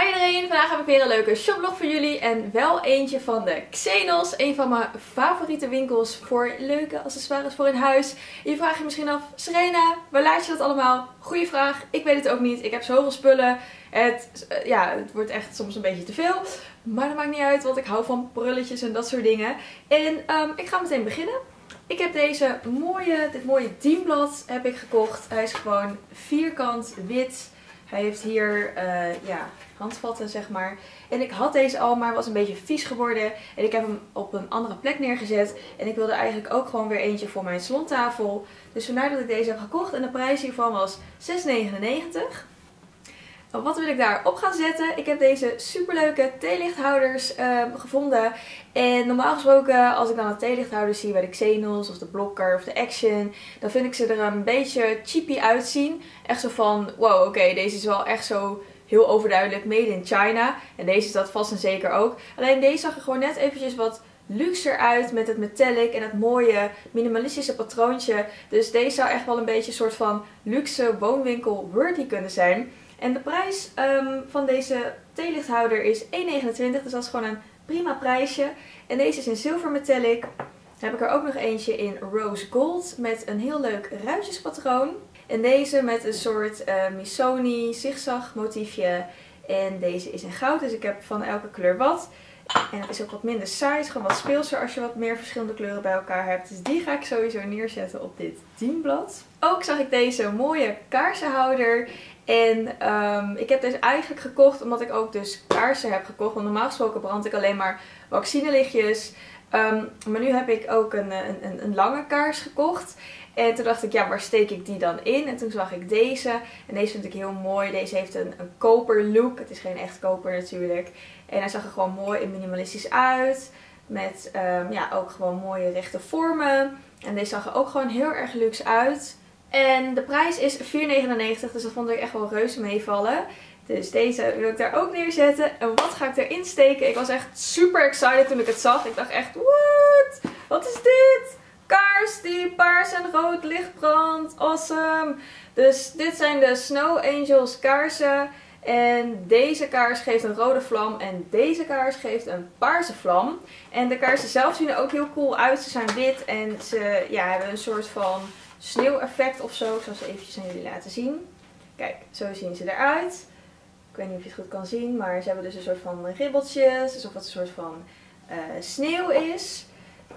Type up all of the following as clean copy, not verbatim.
Hi iedereen, vandaag heb ik weer een leuke shoplog voor jullie en wel eentje van de Xenos. Een van mijn favoriete winkels voor leuke accessoires voor in huis. Je vraagt je misschien af, Serena, waar laat je dat allemaal? Goeie vraag, ik weet het ook niet. Ik heb zoveel spullen. Het wordt echt soms een beetje te veel. Maar dat maakt niet uit, want ik hou van prulletjes en dat soort dingen. En ik ga meteen beginnen. Ik heb dit mooie dienblad heb ik gekocht. Hij is gewoon vierkant wit. Hij heeft hier handvatten, zeg maar. En ik had deze al, maar was een beetje vies geworden. En ik heb hem op een andere plek neergezet. En ik wilde eigenlijk ook gewoon weer eentje voor mijn salontafel. Dus vandaar dat ik deze heb gekocht. En de prijs hiervan was €6,99. Wat wil ik daarop gaan zetten? Ik heb deze superleuke theelichthouders gevonden. En normaal gesproken, als ik dan een theelichthouder zie bij de Xenos of de Blokker of de Action, dan vind ik ze er een beetje cheapy uitzien. Echt zo van, wow, oké, deze is wel echt zo heel overduidelijk made in China. En deze is dat vast en zeker ook. Alleen deze zag er gewoon net eventjes wat luxer uit met het metallic en het mooie minimalistische patroontje. Dus deze zou echt wel een beetje een soort van luxe woonwinkel worthy kunnen zijn. En de prijs van deze theelichthouder is €1,29, dus dat is gewoon een prima prijsje. En deze is in zilver metallic. Dan heb ik er ook nog eentje in rose gold met een heel leuk ruitjespatroon. En deze met een soort Missoni zigzag motiefje. En deze is in goud, dus ik heb van elke kleur wat. En het is ook wat minder saai, het is gewoon wat speelser als je wat meer verschillende kleuren bij elkaar hebt. Dus die ga ik sowieso neerzetten op dit dienblad. Ook zag ik deze mooie kaarsenhouder. En ik heb deze eigenlijk gekocht omdat ik ook dus kaarsen heb gekocht. Want normaal gesproken brand ik alleen maar vaccinelichtjes. Maar nu heb ik ook een lange kaars gekocht. En toen dacht ik, ja, waar steek ik die dan in? En toen zag ik deze. En deze vind ik heel mooi. Deze heeft een koper look. Het is geen echt koper natuurlijk. En hij zag er gewoon mooi en minimalistisch uit. Met ook gewoon mooie rechte vormen. En deze zag er ook gewoon heel erg luxe uit. En de prijs is €4,99, dus dat vond ik echt wel reuze meevallen. Dus deze wil ik daar ook neerzetten. En wat ga ik erin steken? Ik was echt super excited toen ik het zag. Ik dacht echt, what? Wat is dit? Kaars die paars en rood licht brandt. Awesome! Dus dit zijn de Snow Angels kaarsen. En deze kaars geeft een rode vlam en deze kaars geeft een paarse vlam. En de kaarsen zelf zien er ook heel cool uit. Ze zijn wit en ze hebben een soort van sneeuweffect of zo. Ik zal ze eventjes aan jullie laten zien. Kijk, zo zien ze eruit. Ik weet niet of je het goed kan zien, maar ze hebben dus een soort van ribbeltjes. Alsof het een soort van sneeuw is.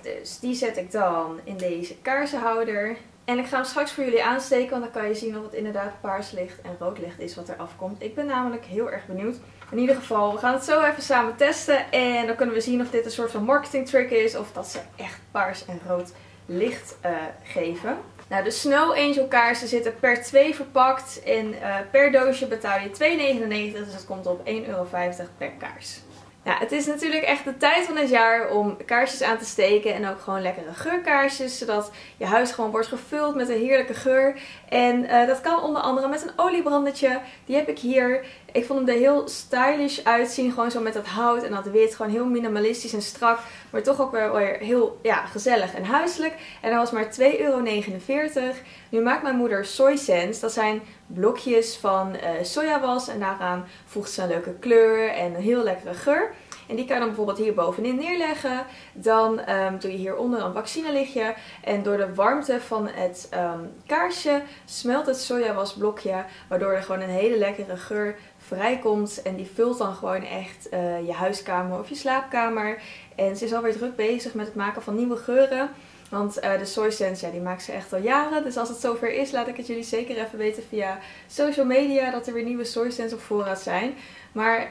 Dus die zet ik dan in deze kaarsenhouder. En ik ga hem straks voor jullie aansteken, want dan kan je zien of het inderdaad paars licht en rood licht is wat er afkomt. Ik ben namelijk heel erg benieuwd. In ieder geval, we gaan het zo even samen testen. En dan kunnen we zien of dit een soort van marketing trick is of dat ze echt paars en rood licht geven. Nou, de Snow Angel kaarsen zitten per 2 verpakt en per doosje betaal je €2,99, dus dat komt op €1,50 per kaars. Nou, het is natuurlijk echt de tijd van het jaar om kaarsjes aan te steken en ook gewoon lekkere geurkaarsjes, zodat je huis gewoon wordt gevuld met een heerlijke geur. En dat kan onder andere met een oliebrandertje, die heb ik hier. Ik vond hem er heel stylish uitzien, gewoon zo met dat hout en dat wit, gewoon heel minimalistisch en strak, maar toch ook weer heel gezellig en huiselijk. En dat was maar €2,49. Nu maakt mijn moeder Soy Sense, dat zijn blokjes van sojawas en daaraan voegt ze een leuke kleur en een heel lekkere geur. En die kan je dan bijvoorbeeld hier bovenin neerleggen. Dan doe je hieronder een vaccinelichtje. En door de warmte van het kaarsje smelt het sojawasblokje. Waardoor er gewoon een hele lekkere geur vrijkomt. En die vult dan gewoon echt je huiskamer of je slaapkamer. En ze is alweer druk bezig met het maken van nieuwe geuren. Want de Soy Sense, die maakt ze echt al jaren. Dus als het zover is, laat ik het jullie zeker even weten via social media dat er weer nieuwe Soy Sense op voorraad zijn. Maar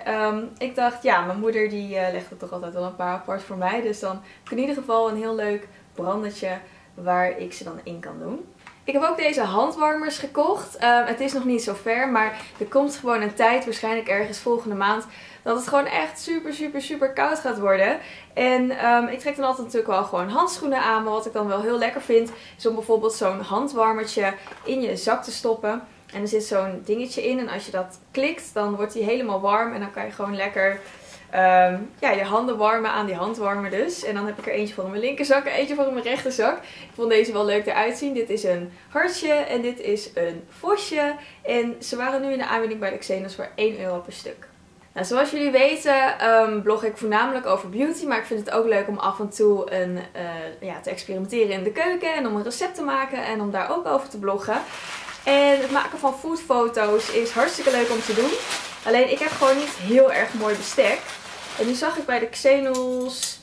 ik dacht, ja, mijn moeder die legt er toch altijd wel een paar apart voor mij. Dus dan heb ik in ieder geval een heel leuk brandertje waar ik ze dan in kan doen. Ik heb ook deze handwarmers gekocht. Het is nog niet zo ver, maar er komt gewoon een tijd, waarschijnlijk ergens volgende maand, dat het gewoon echt super koud gaat worden. En ik trek dan altijd natuurlijk wel gewoon handschoenen aan. Maar wat ik dan wel heel lekker vind, is om bijvoorbeeld zo'n handwarmertje in je zak te stoppen. En er zit zo'n dingetje in en als je dat klikt, dan wordt die helemaal warm. En dan kan je gewoon lekker je handen warmen aan die handwarmer dus. En dan heb ik er eentje voor in mijn linkerzak en eentje voor in mijn rechterzak. Ik vond deze wel leuk eruit zien. Dit is een hartje en dit is een vosje. En ze waren nu in de aanbieding bij de Xenos voor €1 per stuk. Nou, zoals jullie weten blog ik voornamelijk over beauty, maar ik vind het ook leuk om af en toe een, te experimenteren in de keuken en om een recept te maken en om daar ook over te bloggen. En het maken van foodfoto's is hartstikke leuk om te doen. Alleen ik heb gewoon niet heel erg mooi bestek. En nu zag ik bij de Xenos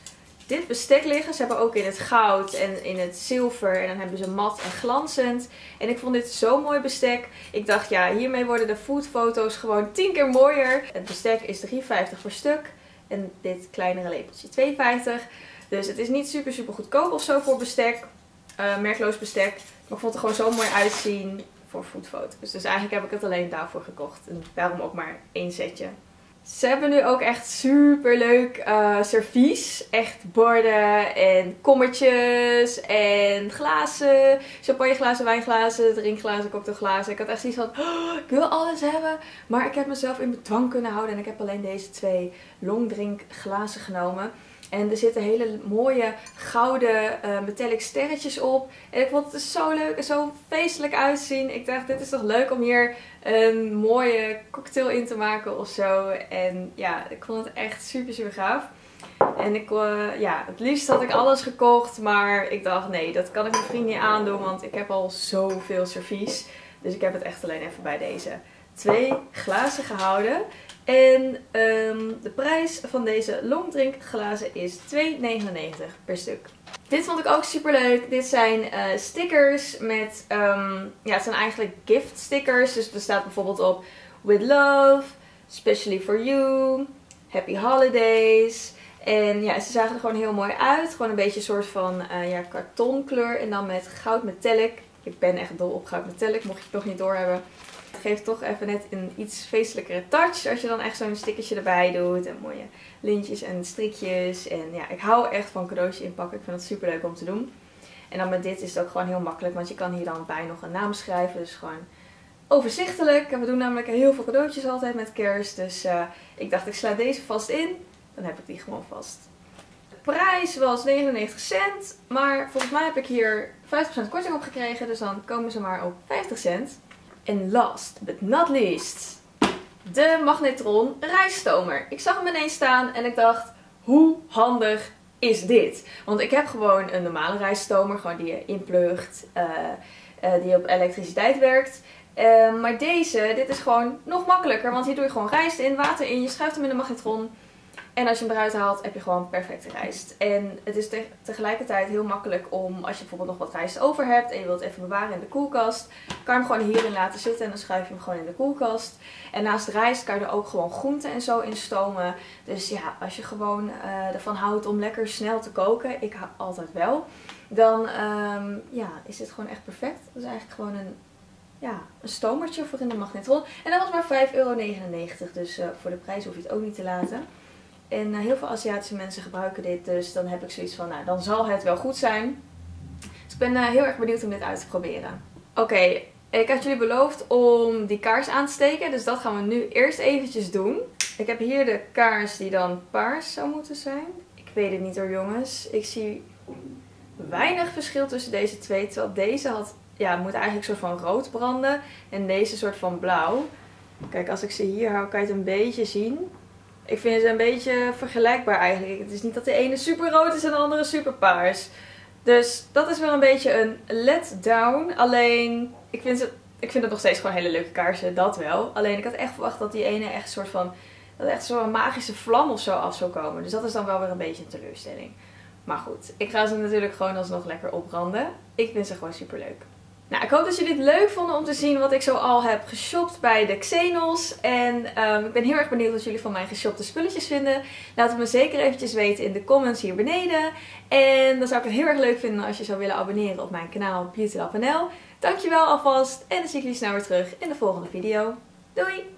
dit bestek liggen. Ze hebben ook in het goud en in het zilver. En dan hebben ze mat en glanzend. En ik vond dit zo'n mooi bestek. Ik dacht ja, hiermee worden de foodfoto's gewoon 10 keer mooier. Het bestek is 3,50 per stuk. En dit kleinere lepeltje 2,50. Dus het is niet super goedkoop of zo voor bestek. Merkloos bestek. Maar ik vond het gewoon zo mooi uitzien voor foodfoto's. Dus eigenlijk heb ik het alleen daarvoor gekocht. En daarom ook maar één setje. Ze hebben nu ook echt super leuk servies. Echt borden en kommetjes en glazen. Champagneglazen, wijnglazen, drinkglazen, cocktailglazen. Ik had echt zoiets van, oh, ik wil alles hebben. Maar ik heb mezelf in bedwang kunnen houden. En ik heb alleen deze 2 longdrinkglazen genomen. En er zitten hele mooie gouden metallic sterretjes op. En ik vond het zo leuk en zo feestelijk uitzien. Ik dacht, dit is toch leuk om hier een mooie cocktail in te maken of zo. En ja, ik vond het echt super gaaf. En ik, het liefst had ik alles gekocht. Maar ik dacht, nee, dat kan ik mijn vriend niet aandoen. Want ik heb al zoveel servies. Dus ik heb het echt alleen even bij deze 2 glazen gehouden. En de prijs van deze longdrinkglazen is 2,99 per stuk. Dit vond ik ook super leuk. Dit zijn stickers met, het zijn eigenlijk gift stickers. Dus er staat bijvoorbeeld op With Love, Specially For You, Happy Holidays. En ja, ze zagen er gewoon heel mooi uit. Gewoon een beetje een soort van kartonkleur en dan met goud metallic. Ik ben echt dol op goud metallic, mocht je het nog niet doorhebben. Het geeft toch even net een iets feestelijkere touch als je dan echt zo'n stickertje erbij doet. En mooie lintjes en strikjes. En ja, ik hou echt van cadeautje inpakken. Ik vind dat super leuk om te doen. En dan met dit is het ook gewoon heel makkelijk. Want je kan hier dan bij nog een naam schrijven. Dus gewoon overzichtelijk. En we doen namelijk heel veel cadeautjes altijd met kerst. Dus ik dacht, ik sla deze vast in. Dan heb ik die gewoon vast. De prijs was 99 cent. Maar volgens mij heb ik hier 50% korting op gekregen. Dus dan komen ze maar op 50 cent. En last but not least, de magnetron rijststomer. Ik zag hem ineens staan en ik dacht, hoe handig is dit? Want ik heb gewoon een normale rijststomer, gewoon die je inplugt, die op elektriciteit werkt. Maar dit is gewoon nog makkelijker, want hier doe je gewoon rijst in, water in, je schuift hem in de magnetron. En als je hem eruit haalt, heb je gewoon perfecte rijst. En het is tegelijkertijd heel makkelijk om, als je bijvoorbeeld nog wat rijst over hebt en je wilt het even bewaren in de koelkast, kan je hem gewoon hierin laten zitten en dan schuif je hem gewoon in de koelkast. En naast de rijst kan je er ook gewoon groenten en zo in stomen. Dus ja, als je gewoon ervan houdt om lekker snel te koken, ik hou altijd wel, dan is dit gewoon echt perfect. Dat is eigenlijk gewoon een stomertje voor in de magnetron. En dat was maar €5,99, dus voor de prijs hoef je het ook niet te laten. En heel veel Aziatische mensen gebruiken dit, dus dan heb ik zoiets van, nou, dan zal het wel goed zijn. Dus ik ben heel erg benieuwd om dit uit te proberen. Oké, ik had jullie beloofd om die kaars aan te steken, dus dat gaan we nu eerst eventjes doen. Ik heb hier de kaars die dan paars zou moeten zijn. Ik weet het niet hoor jongens, ik zie weinig verschil tussen deze 2, terwijl deze moet eigenlijk een soort van rood branden en deze soort van blauw. Kijk, als ik ze hier hou, kan je het een beetje zien. Ik vind ze een beetje vergelijkbaar eigenlijk. Het is niet dat de ene super rood is en de andere super paars. Dus dat is wel een beetje een letdown. Alleen, ik vind het nog steeds gewoon hele leuke kaarsen, dat wel. Alleen, ik had echt verwacht dat die ene echt een soort van, dat echt zo'n magische vlam of zo af zou komen. Dus dat is dan wel weer een beetje een teleurstelling. Maar goed, ik ga ze natuurlijk gewoon alsnog lekker opbranden. Ik vind ze gewoon super leuk. Nou, ik hoop dat jullie het leuk vonden om te zien wat ik zo al heb geshopt bij de Xenos. En ik ben heel erg benieuwd wat jullie van mijn geshopte spulletjes vinden. Laat het me zeker eventjes weten in de comments hier beneden. En dan zou ik het heel erg leuk vinden als je zou willen abonneren op mijn kanaal Beauty Lab NL. Dankjewel alvast en dan zie ik jullie snel weer terug in de volgende video. Doei!